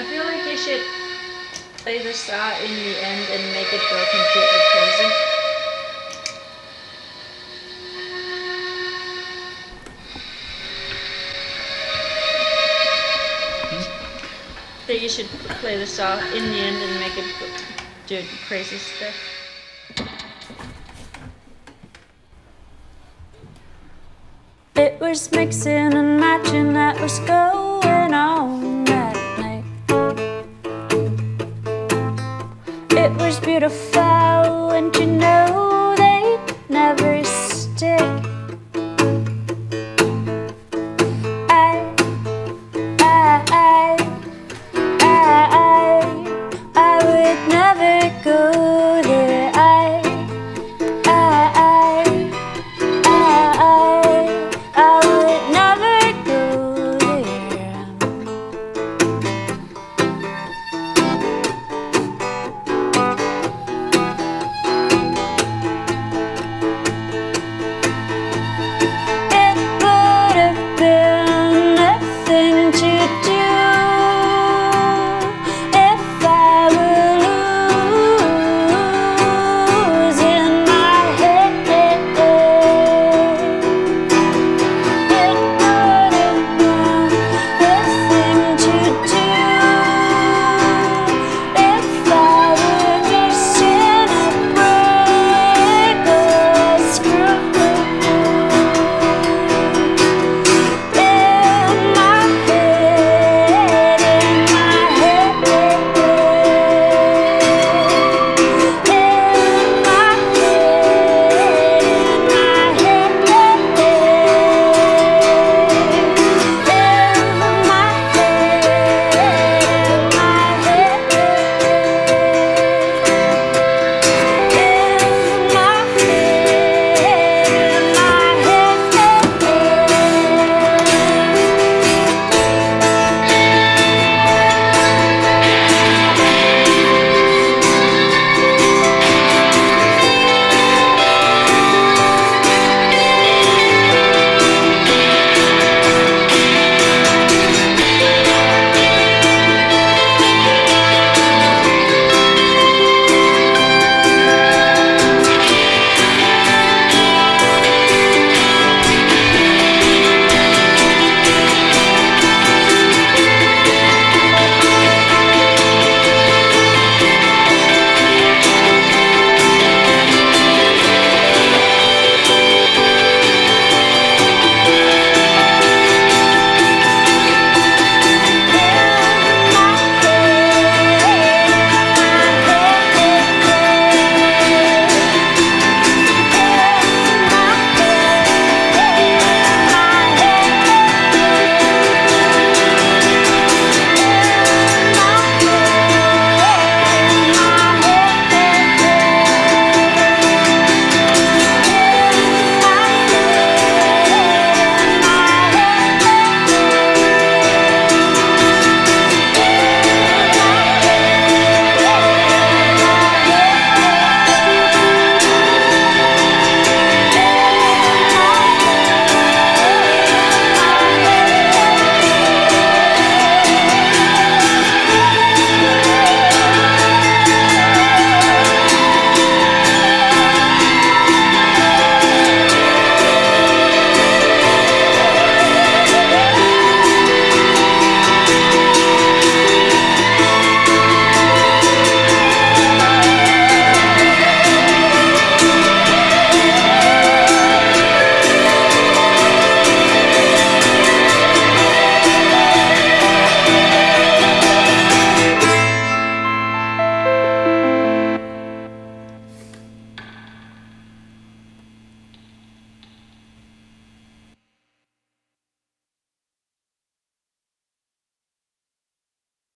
I feel like they should play this out in the end and make it go completely crazy. You should play this out in the end and make it do crazy stuff. It was mixing and